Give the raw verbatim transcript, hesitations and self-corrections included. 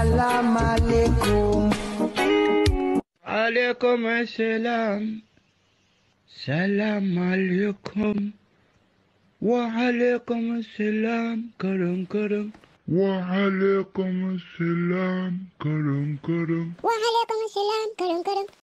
Salam Alaikum. Alaikum assalam. Salam Alaikum. Wa Alaikum assalam. Karam karam. Wa Alaikum assalam. Karam karam. Wa Alaikum assalam. Karam karam.